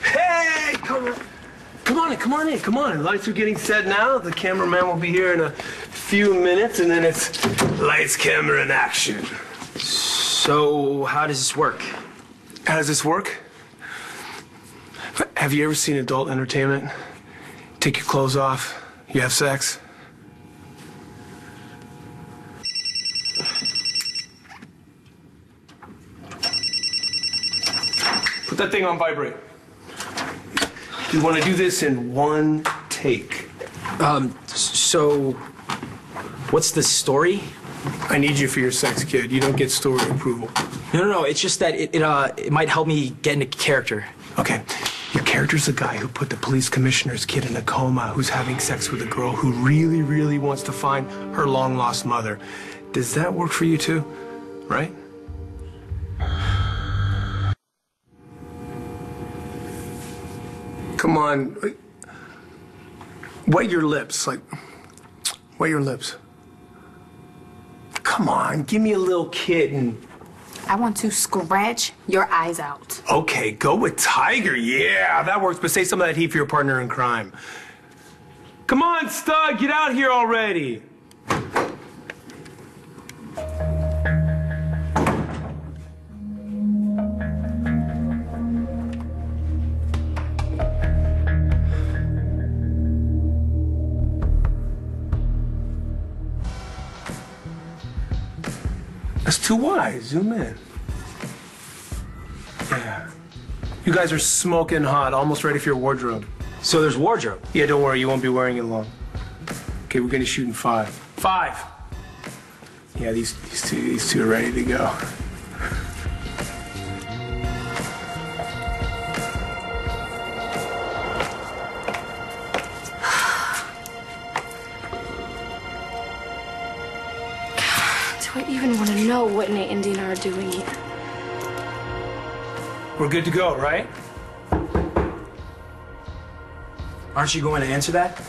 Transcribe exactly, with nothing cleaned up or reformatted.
Hey, come on. Come on in, come on in, come on. The lights are getting set now. The cameraman will be here in a few minutes, and then it's lights, camera, and action. So how does this work? How does this work? Have you ever seen adult entertainment? Take your clothes off, you have sex. Put that thing on vibrate. You want to do this in one take. Um, so what's the story? I need you for your sex, kid. You don't get story approval. No, no, no. It's just that it, it, uh, it might help me get into character. Okay. Your character's the guy who put the police commissioner's kid in a coma, who's having sex with a girl who really, really wants to find her long-lost mother. Does that work for you too? Right? Come on. Wet your lips. Like, wet your lips. Come on, give me a little kitten. I want to scratch your eyes out. Okay, go with Tiger. Yeah, that works, but say some of that heat for your partner in crime. Come on, stud, get out here already. That's too wide. Zoom in. Yeah. You guys are smoking hot, almost ready for your wardrobe. So there's wardrobe? Yeah, don't worry. You won't be wearing it long. Okay, we're going to shoot in five. Five! Yeah, these, these, two, these two are ready to go. I even want to know what Nate and Deanna are doing here. We're good to go, right? Aren't you going to answer that?